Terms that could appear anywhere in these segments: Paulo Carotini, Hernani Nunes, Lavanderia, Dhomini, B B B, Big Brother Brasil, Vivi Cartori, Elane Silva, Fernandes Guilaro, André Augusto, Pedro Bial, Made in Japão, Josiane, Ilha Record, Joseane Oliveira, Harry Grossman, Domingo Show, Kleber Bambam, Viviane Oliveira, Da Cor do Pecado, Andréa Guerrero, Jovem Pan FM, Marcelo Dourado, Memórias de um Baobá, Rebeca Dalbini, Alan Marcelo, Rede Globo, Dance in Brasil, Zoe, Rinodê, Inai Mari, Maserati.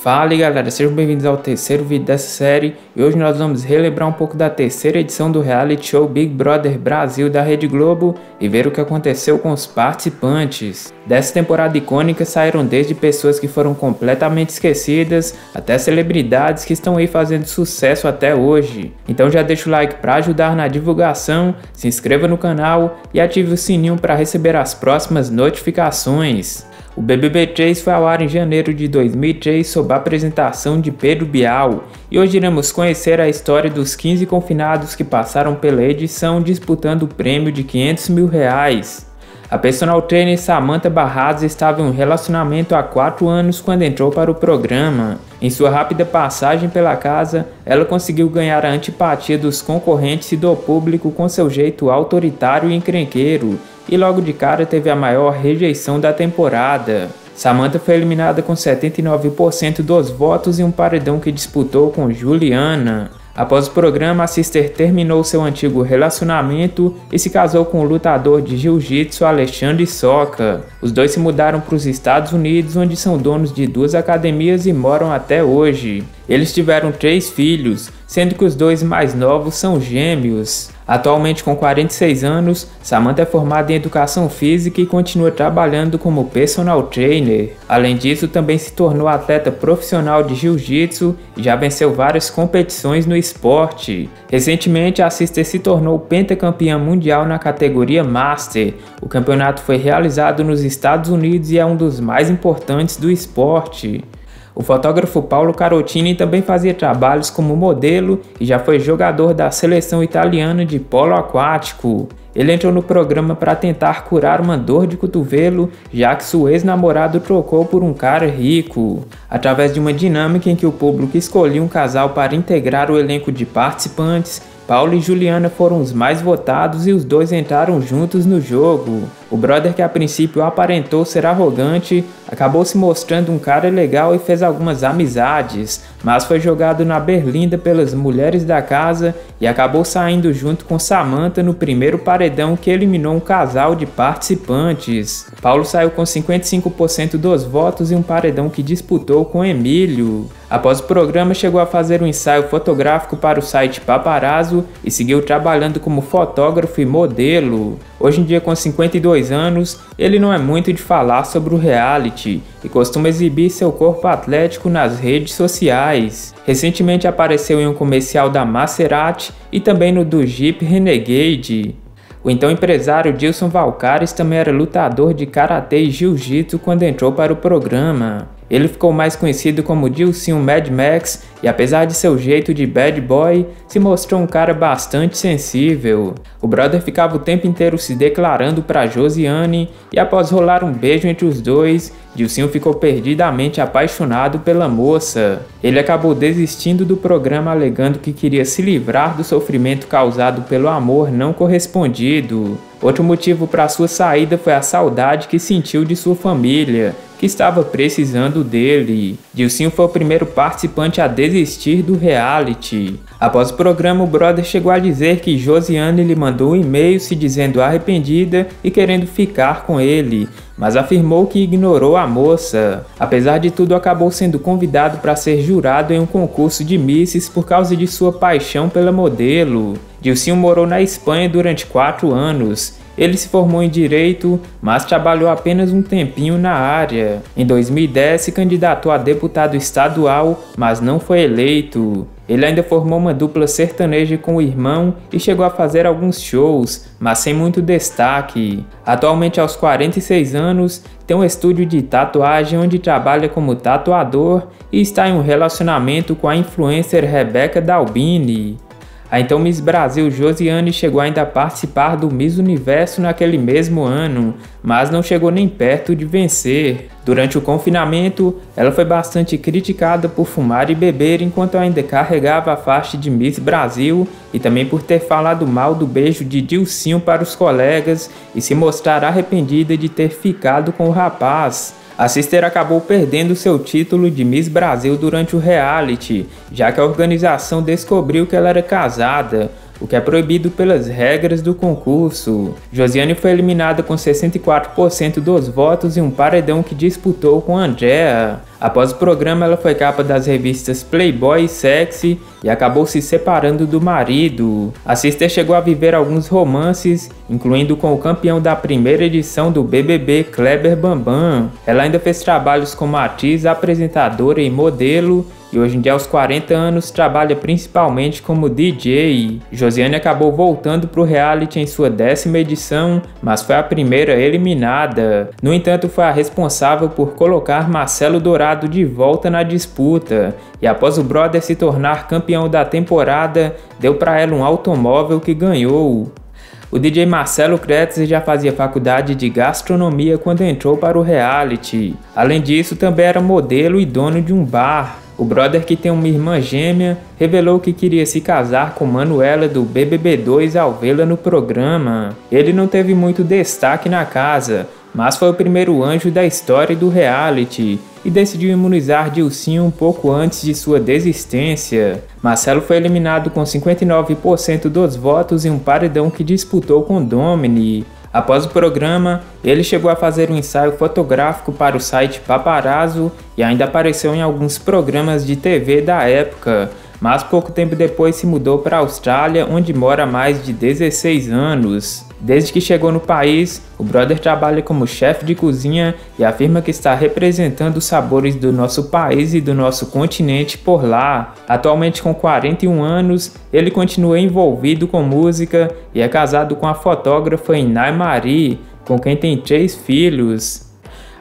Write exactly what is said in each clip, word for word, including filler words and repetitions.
Fala galera, sejam bem-vindos ao terceiro vídeo dessa série e hoje nós vamos relembrar um pouco da terceira edição do reality show Big Brother Brasil da Rede Globo e ver o que aconteceu com os participantes. Dessa temporada icônica saíram desde pessoas que foram completamente esquecidas até celebridades que estão aí fazendo sucesso até hoje. Então já deixa o like para ajudar na divulgação, se inscreva no canal e ative o sininho para receber as próximas notificações. O B B B três foi ao ar em janeiro de dois mil e três sob a apresentação de Pedro Bial e hoje iremos conhecer a história dos quinze confinados que passaram pela edição disputando o prêmio de quinhentos mil reais. A personal trainer Samantha Barradas estava em um relacionamento há quatro anos quando entrou para o programa. Em sua rápida passagem pela casa, ela conseguiu ganhar a antipatia dos concorrentes e do público com seu jeito autoritário e encrenqueiro, e logo de cara teve a maior rejeição da temporada. Samantha foi eliminada com setenta e nove por cento dos votos em um paredão que disputou com Juliana. Após o programa, a sister terminou seu antigo relacionamento e se casou com o lutador de jiu-jitsu Alexandre Soca. Os dois se mudaram para os Estados Unidos, onde são donos de duas academias e moram até hoje. Eles tiveram três filhos, sendo que os dois mais novos são gêmeos. Atualmente com quarenta e seis anos, Samantha é formada em Educação Física e continua trabalhando como personal trainer. Além disso, também se tornou atleta profissional de jiu-jitsu e já venceu várias competições no esporte. Recentemente, a sister se tornou pentacampeã mundial na categoria Master. O campeonato foi realizado nos Estados Unidos e é um dos mais importantes do esporte. O fotógrafo Paulo Carotini também fazia trabalhos como modelo e já foi jogador da seleção italiana de polo aquático. Ele entrou no programa para tentar curar uma dor de cotovelo, já que seu ex-namorado trocou por um cara rico. Através de uma dinâmica em que o público escolhia um casal para integrar o elenco de participantes, Paulo e Juliana foram os mais votados e os dois entraram juntos no jogo. O brother, que a princípio aparentou ser arrogante, acabou se mostrando um cara legal e fez algumas amizades, mas foi jogado na berlinda pelas mulheres da casa e acabou saindo junto com Samantha no primeiro paredão que eliminou um casal de participantes. Paulo saiu com cinquenta e cinco por cento dos votos em um paredão que disputou com Emílio. Após o programa, chegou a fazer um ensaio fotográfico para o site Paparazzo e seguiu trabalhando como fotógrafo e modelo. Hoje em dia, com cinquenta e dois anos, ele não é muito de falar sobre o reality e costuma exibir seu corpo atlético nas redes sociais. Recentemente apareceu em um comercial da Maserati e também no do Jeep Renegade. O então empresário Dilson Valcares também era lutador de karatê e jiu-jitsu quando entrou para o programa. Ele ficou mais conhecido como Dilsinho Mad Max e, apesar de seu jeito de bad boy, se mostrou um cara bastante sensível. O brother ficava o tempo inteiro se declarando para Josiane e, após rolar um beijo entre os dois, Dilsinho ficou perdidamente apaixonado pela moça. Ele acabou desistindo do programa, alegando que queria se livrar do sofrimento causado pelo amor não correspondido. Outro motivo para sua saída foi a saudade que sentiu de sua família, que estava precisando dele. Dilsinho foi o primeiro participante a desistir do reality. Após o programa, o brother chegou a dizer que Josiane lhe mandou um e-mail se dizendo arrependida e querendo ficar com ele, mas afirmou que ignorou a moça. Apesar de tudo, acabou sendo convidado para ser jurado em um concurso de misses por causa de sua paixão pela modelo. Dilsinho morou na Espanha durante quatro anos. Ele se formou em Direito, mas trabalhou apenas um tempinho na área. Em dois mil e dez, se candidatou a deputado estadual, mas não foi eleito. Ele ainda formou uma dupla sertaneja com o irmão e chegou a fazer alguns shows, mas sem muito destaque. Atualmente, aos quarenta e seis anos, tem um estúdio de tatuagem onde trabalha como tatuador e está em um relacionamento com a influencer Rebeca Dalbini. A então Miss Brasil Josiane chegou ainda a participar do Miss Universo naquele mesmo ano, mas não chegou nem perto de vencer. Durante o confinamento, ela foi bastante criticada por fumar e beber enquanto ainda carregava a faixa de Miss Brasil e também por ter falado mal do beijo de Dilsinho para os colegas e se mostrar arrependida de ter ficado com o rapaz. A sister acabou perdendo seu título de Miss Brasil durante o reality, já que a organização descobriu que ela era casada, o que é proibido pelas regras do concurso. Joseane foi eliminada com sessenta e quatro por cento dos votos em um paredão que disputou com Andréa. Após o programa, ela foi capa das revistas Playboy e Sexy e acabou se separando do marido. A sister chegou a viver alguns romances, incluindo com o campeão da primeira edição do B B B, Kleber Bambam. Ela ainda fez trabalhos como atriz, apresentadora e modelo, e hoje em dia, aos quarenta anos, trabalha principalmente como D J. Joseane acabou voltando para o reality em sua décima edição, mas foi a primeira eliminada. No entanto, foi a responsável por colocar Marcelo Dourado de volta na disputa, e após o brother se tornar campeão da temporada, deu para ela um automóvel que ganhou. O D J Marcelo Kretzer já fazia faculdade de gastronomia quando entrou para o reality. Além disso, também era modelo e dono de um bar. O brother, que tem uma irmã gêmea, revelou que queria se casar com Manuela do B B B dois ao vê-la no programa. Ele não teve muito destaque na casa, mas foi o primeiro anjo da história do reality e decidiu imunizar Dilsinho um pouco antes de sua desistência. Marcelo foi eliminado com cinquenta e nove por cento dos votos em um paredão que disputou com Dhomini. Após o programa, ele chegou a fazer um ensaio fotográfico para o site Paparazzo e ainda apareceu em alguns programas de T V da época, mas pouco tempo depois se mudou para a Austrália, onde mora há mais de dezesseis anos. Desde que chegou no país, o brother trabalha como chefe de cozinha e afirma que está representando os sabores do nosso país e do nosso continente por lá. Atualmente, com quarenta e um anos, ele continua envolvido com música e é casado com a fotógrafa Inai Mari, com quem tem três filhos.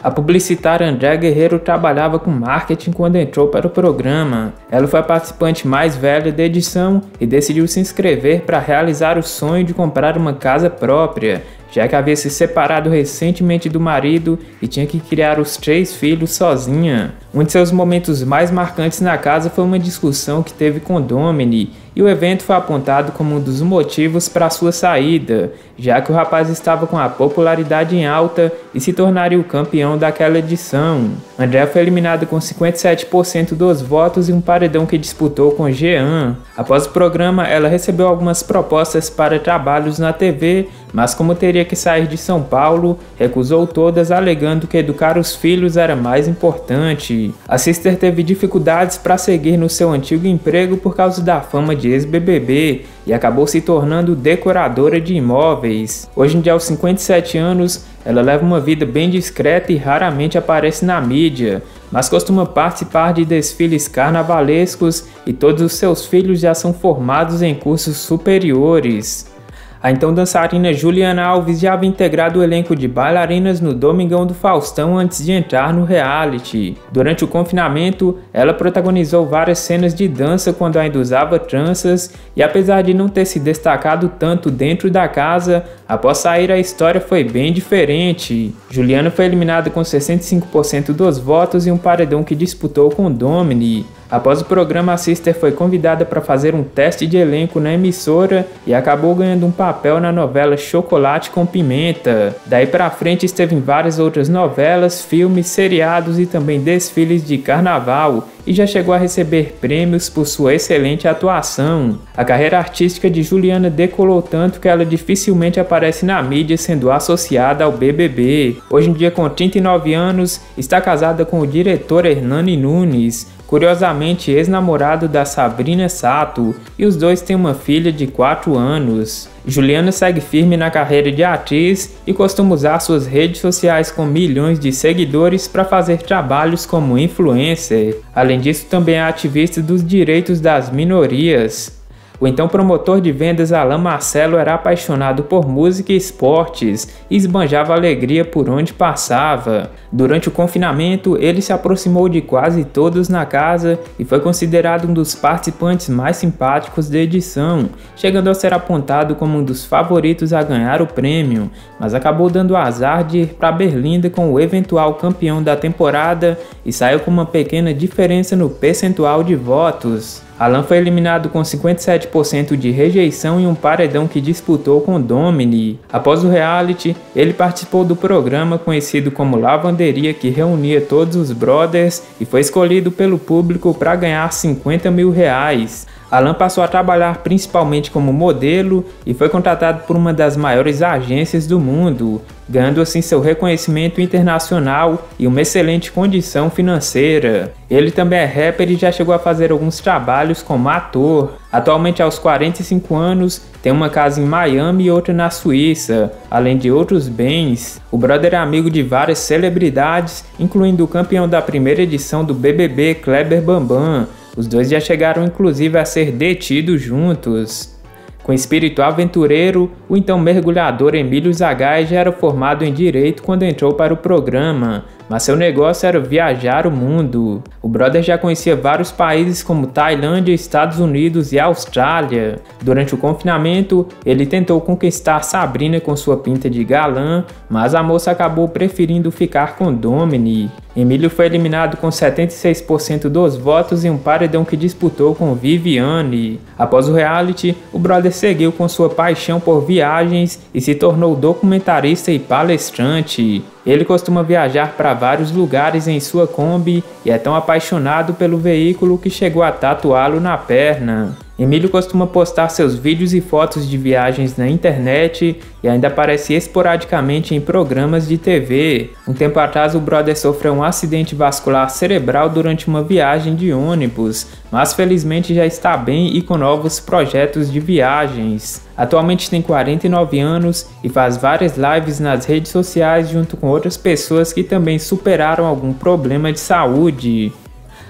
A publicitária Andréa Guerrero trabalhava com marketing quando entrou para o programa. Ela foi a participante mais velha da edição e decidiu se inscrever para realizar o sonho de comprar uma casa própria, já que havia se separado recentemente do marido e tinha que criar os três filhos sozinha. Um de seus momentos mais marcantes na casa foi uma discussão que teve com Dhomini, e o evento foi apontado como um dos motivos para sua saída, já que o rapaz estava com a popularidade em alta e se tornaria o campeão daquela edição. Andréa foi eliminada com cinquenta e sete por cento dos votos em um paredão que disputou com Jean. Após o programa, ela recebeu algumas propostas para trabalhos na T V, mas como teria que sair de São Paulo, recusou todas, alegando que educar os filhos era mais importante. A sister teve dificuldades para seguir no seu antigo emprego por causa da fama de ex-B B B e acabou se tornando decoradora de imóveis. Hoje em dia, aos cinquenta e sete anos, ela leva uma vida bem discreta e raramente aparece na mídia, mas costuma participar de desfiles carnavalescos e todos os seus filhos já são formados em cursos superiores. A então dançarina Juliana Alves já havia integrado o elenco de bailarinas no Domingão do Faustão antes de entrar no reality. Durante o confinamento, ela protagonizou várias cenas de dança quando ainda usava tranças e, apesar de não ter se destacado tanto dentro da casa, após sair a história foi bem diferente. Juliana foi eliminada com sessenta e cinco por cento dos votos em um paredão que disputou com Dhomini. Após o programa, a sister foi convidada para fazer um teste de elenco na emissora e acabou ganhando um papel na novela Chocolate com Pimenta. Daí para frente esteve em várias outras novelas, filmes, seriados e também desfiles de carnaval, e já chegou a receber prêmios por sua excelente atuação. A carreira artística de Juliana decolou tanto que ela dificilmente aparece na mídia sendo associada ao B B B. Hoje em dia, com trinta e nove anos, está casada com o diretor Hernani Nunes, curiosamente ex-namorado da Sabrina Sato, e os dois têm uma filha de quatro anos. Juliana segue firme na carreira de atriz e costuma usar suas redes sociais com milhões de seguidores para fazer trabalhos como influencer. Além disso, também é ativista dos direitos das minorias. O então promotor de vendas Alan Marcelo era apaixonado por música e esportes e esbanjava alegria por onde passava. Durante o confinamento, ele se aproximou de quase todos na casa e foi considerado um dos participantes mais simpáticos da edição, chegando a ser apontado como um dos favoritos a ganhar o prêmio, mas acabou dando azar de ir para Berlinda com o eventual campeão da temporada e saiu com uma pequena diferença no percentual de votos. Alan foi eliminado com cinquenta e sete por cento de rejeição em um paredão que disputou com Dhomini. Após o reality, ele participou do programa conhecido como Lavanderia, que reunia todos os brothers, e foi escolhido pelo público para ganhar cinquenta mil reais. Alan passou a trabalhar principalmente como modelo e foi contratado por uma das maiores agências do mundo, ganhando assim seu reconhecimento internacional e uma excelente condição financeira. Ele também é rapper e já chegou a fazer alguns trabalhos como ator. Atualmente, aos quarenta e cinco anos, tem uma casa em Miami e outra na Suíça, além de outros bens. O brother é amigo de várias celebridades, incluindo o campeão da primeira edição do B B B, Kleber Bambam. Os dois já chegaram inclusive a ser detidos juntos. Com espírito aventureiro, o então mergulhador Emílio Zagai já era formado em Direito quando entrou para o programa, mas seu negócio era viajar o mundo. O brother já conhecia vários países como Tailândia, Estados Unidos e Austrália. Durante o confinamento, ele tentou conquistar Sabrina com sua pinta de galã, mas a moça acabou preferindo ficar com Dhomini. Emílio foi eliminado com setenta e seis por cento dos votos em um paredão que disputou com Viviane. Após o reality, o brother seguiu com sua paixão por viagens e se tornou documentarista e palestrante. Ele costuma viajar para vários lugares em sua Kombi e é tão apaixonado pelo veículo que chegou a tatuá-lo na perna. Emílio costuma postar seus vídeos e fotos de viagens na internet e ainda aparece esporadicamente em programas de T V. Um tempo atrás, o brother sofreu um acidente vascular cerebral durante uma viagem de ônibus, mas felizmente já está bem e com novos projetos de viagens. Atualmente tem quarenta e nove anos e faz várias lives nas redes sociais junto com outras pessoas que também superaram algum problema de saúde.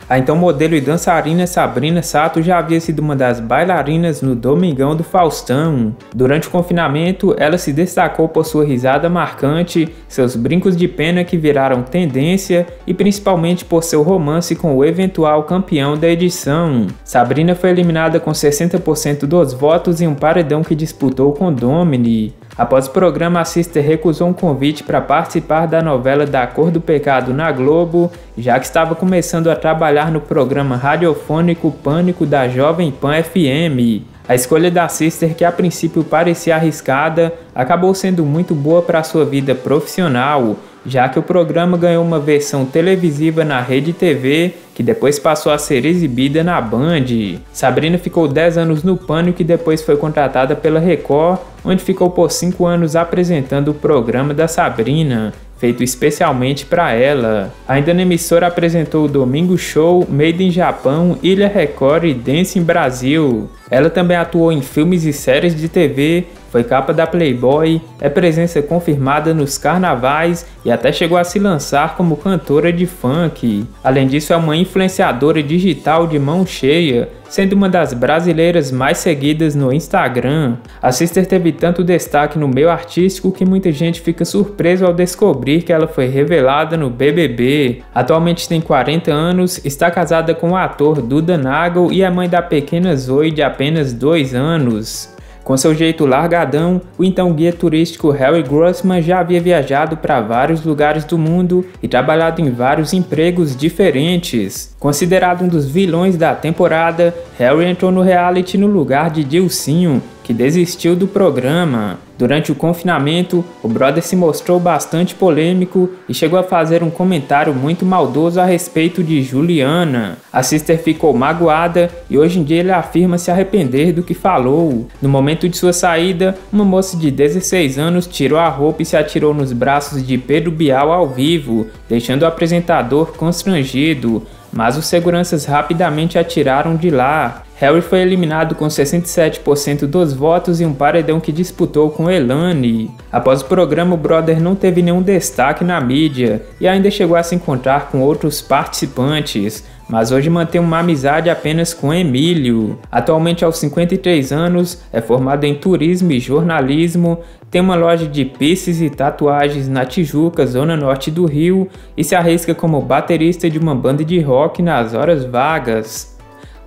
A então modelo e dançarina Sabrina Sato já havia sido uma das bailarinas no Domingão do Faustão. Durante o confinamento, ela se destacou por sua risada marcante, seus brincos de pena que viraram tendência e principalmente por seu romance com o eventual campeão da edição. Sabrina foi eliminada com sessenta por cento dos votos em um paredão que disputou com Dhomini. Após o programa, a Sister recusou um convite para participar da novela Da Cor do Pecado na Globo, já que estava começando a trabalhar no programa radiofônico Pânico da Jovem Pan F M. A escolha da Sister, que a princípio parecia arriscada, acabou sendo muito boa para sua vida profissional, já que o programa ganhou uma versão televisiva na Rede T V, que depois passou a ser exibida na Band. Sabrina ficou dez anos no Pânico e depois foi contratada pela Record, onde ficou por cinco anos apresentando o programa da Sabrina, feito especialmente para ela. Ainda na emissora apresentou o Domingo Show, Made in Japão, Ilha Record e Dance in Brasil. Ela também atuou em filmes e séries de T V, foi capa da Playboy, é presença confirmada nos carnavais e até chegou a se lançar como cantora de funk. Além disso, é uma influenciadora digital de mão cheia, sendo uma das brasileiras mais seguidas no Instagram. A Sister teve tanto destaque no meio artístico que muita gente fica surpresa ao descobrir que ela foi revelada no B B B. Atualmente tem quarenta anos, está casada com o ator Duda Nagel e é mãe da pequena Zoe de apenas dois anos. Com seu jeito largadão, o então guia turístico Harry Grossman já havia viajado para vários lugares do mundo e trabalhado em vários empregos diferentes. Considerado um dos vilões da temporada, Harry entrou no reality no lugar de Dilsinho, que desistiu do programa. Durante o confinamento, o brother se mostrou bastante polêmico e chegou a fazer um comentário muito maldoso a respeito de Juliana. A Sister ficou magoada e hoje em dia ele afirma se arrepender do que falou. No momento de sua saída, uma moça de dezesseis anos tirou a roupa e se atirou nos braços de Pedro Bial ao vivo, deixando o apresentador constrangido, mas os seguranças rapidamente a tiraram de lá. Harry foi eliminado com sessenta e sete por cento dos votos em um paredão que disputou com Elane. Após o programa, o brother não teve nenhum destaque na mídia e ainda chegou a se encontrar com outros participantes, mas hoje mantém uma amizade apenas com Emílio. Atualmente, aos cinquenta e três anos, é formado em turismo e jornalismo, tem uma loja de piercings e tatuagens na Tijuca, zona norte do Rio, e se arrisca como baterista de uma banda de rock nas horas vagas.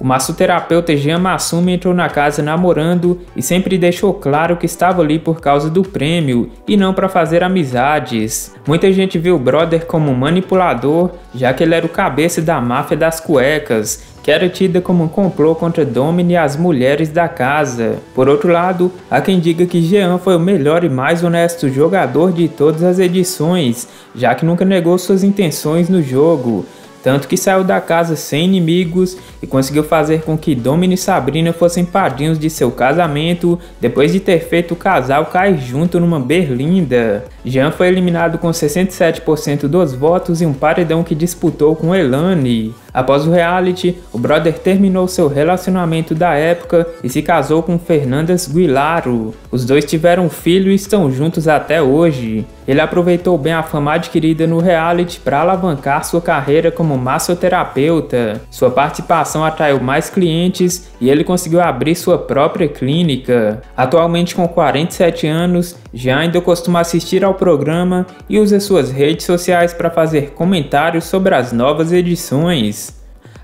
O massoterapeuta Jean Massumi entrou na casa namorando e sempre deixou claro que estava ali por causa do prêmio e não para fazer amizades. Muita gente viu o brother como um manipulador, já que ele era o cabeça da máfia das cuecas, que era tida como um complô contra Dhomini e as mulheres da casa. Por outro lado, há quem diga que Jean foi o melhor e mais honesto jogador de todas as edições, já que nunca negou suas intenções no jogo. tanto que saiu da casa sem inimigos e conseguiu fazer com que Dhomini e Sabrina fossem padrinhos de seu casamento depois de ter feito o casal cair junto numa berlinda. Jean foi eliminado com sessenta e sete por cento dos votos em um paredão que disputou com Elane. Após o reality, o brother terminou seu relacionamento da época e se casou com Fernandes Guilaro. Os dois tiveram um filho e estão juntos até hoje. Ele aproveitou bem a fama adquirida no reality para alavancar sua carreira como massoterapeuta. Sua participação atraiu mais clientes e ele conseguiu abrir sua própria clínica. Atualmente com quarenta e sete anos, Jean ainda costuma assistir ao programa e usa suas redes sociais para fazer comentários sobre as novas edições.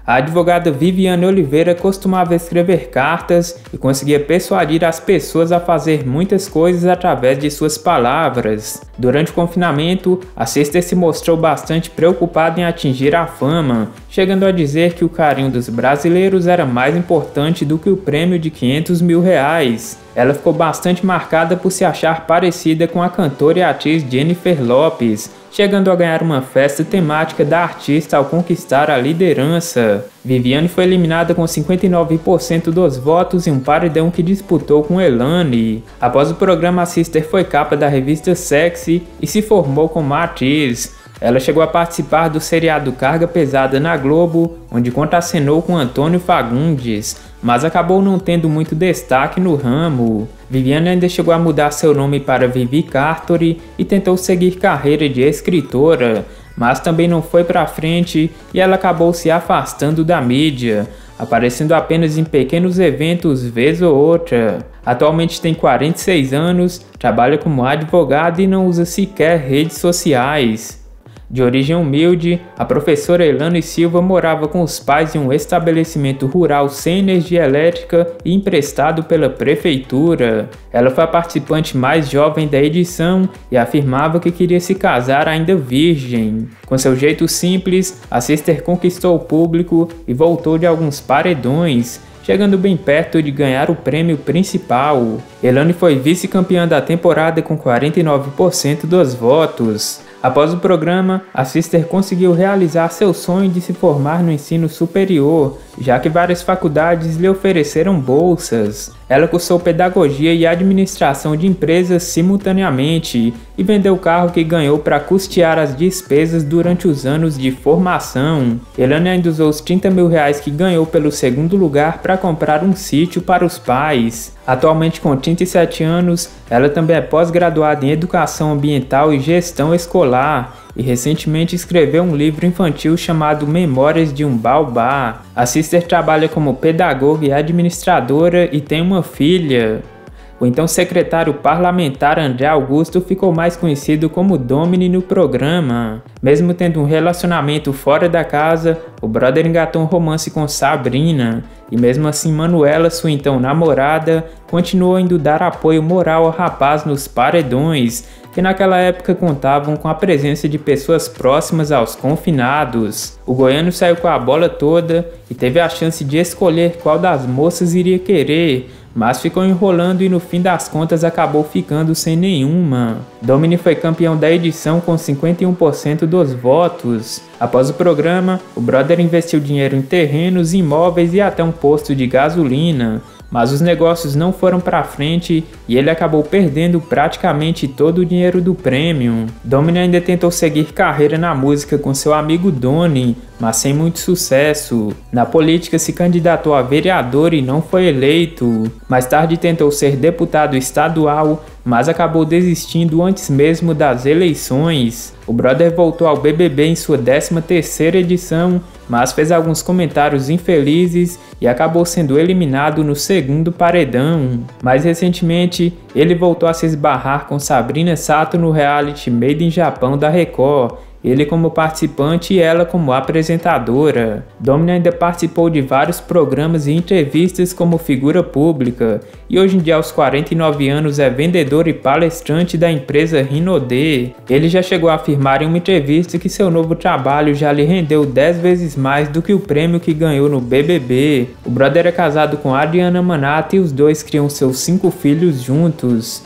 A advogada Viviane Oliveira costumava escrever cartas e conseguia persuadir as pessoas a fazer muitas coisas através de suas palavras. Durante o confinamento, a sister se mostrou bastante preocupada em atingir a fama, chegando a dizer que o carinho dos brasileiros era mais importante do que o prêmio de quinhentos mil reais. Ela ficou bastante marcada por se achar parecida com a cantora e atriz Jennifer Lopez, chegando a ganhar uma festa temática da artista ao conquistar a liderança. Viviane foi eliminada com cinquenta e nove por cento dos votos em um paredão que disputou com Elane. Após o programa, a sister foi capa da revista Sexy e se formou como atriz. Ela chegou a participar do seriado Carga Pesada na Globo, onde contracenou com Antônio Fagundes, mas acabou não tendo muito destaque no ramo. Viviane ainda chegou a mudar seu nome para Vivi Cartori e tentou seguir carreira de escritora, mas também não foi para frente e ela acabou se afastando da mídia, aparecendo apenas em pequenos eventos vez ou outra. Atualmente tem quarenta e seis anos, trabalha como advogada e não usa sequer redes sociais. De origem humilde, a professora Elane Silva morava com os pais em um estabelecimento rural sem energia elétrica e emprestado pela prefeitura. Ela foi a participante mais jovem da edição e afirmava que queria se casar ainda virgem. Com seu jeito simples, a sister conquistou o público e voltou de alguns paredões, chegando bem perto de ganhar o prêmio principal. Elane foi vice-campeã da temporada com quarenta e nove por cento dos votos. Após o programa, a sister conseguiu realizar seu sonho de se formar no ensino superior, já que várias faculdades lhe ofereceram bolsas. Ela cursou pedagogia e administração de empresas simultaneamente e vendeu o carro que ganhou para custear as despesas durante os anos de formação. Elane ainda usou os trinta mil reais que ganhou pelo segundo lugar para comprar um sítio para os pais. Atualmente com trinta e sete anos, ela também é pós-graduada em Educação Ambiental e Gestão Escolar e recentemente escreveu um livro infantil chamado Memórias de um Baobá. A sister trabalha como pedagoga e administradora e tem uma filha. O então secretário parlamentar André Augusto ficou mais conhecido como Dhomini no programa. Mesmo tendo um relacionamento fora da casa, o brother engatou um romance com Sabrina, e mesmo assim Manuela, sua então namorada, continuou indo dar apoio moral ao rapaz nos paredões, que naquela época contavam com a presença de pessoas próximas aos confinados. O goiano saiu com a bola toda e teve a chance de escolher qual das moças iria querer, mas ficou enrolando e no fim das contas acabou ficando sem nenhuma. Dhomini foi campeão da edição com cinquenta e um por cento dos votos. Após o programa, o brother investiu dinheiro em terrenos, imóveis e até um posto de gasolina, mas os negócios não foram para frente e ele acabou perdendo praticamente todo o dinheiro do prêmio. Dhomini ainda tentou seguir carreira na música com seu amigo Doni, mas sem muito sucesso. Na política se candidatou a vereador e não foi eleito. Mais tarde tentou ser deputado estadual, mas acabou desistindo antes mesmo das eleições. O brother voltou ao B B B em sua décima terceira edição, mas fez alguns comentários infelizes e acabou sendo eliminado no segundo paredão. Mais recentemente, ele voltou a se esbarrar com Sabrina Sato no reality Made in Japão da Record, ele como participante e ela como apresentadora. Dhomini ainda participou de vários programas e entrevistas como figura pública, e hoje em dia aos quarenta e nove anos é vendedor e palestrante da empresa Rinodê. Ele já chegou a afirmar em uma entrevista que seu novo trabalho já lhe rendeu dez vezes mais do que o prêmio que ganhou no B B B. O brother é casado com Adriana Manata e os dois criam seus cinco filhos juntos.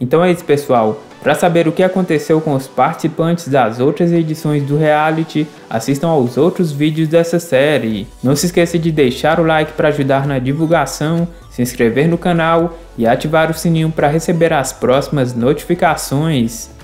Então é isso, pessoal. Para saber o que aconteceu com os participantes das outras edições do reality, assistam aos outros vídeos dessa série. Não se esqueça de deixar o like para ajudar na divulgação, se inscrever no canal e ativar o sininho para receber as próximas notificações.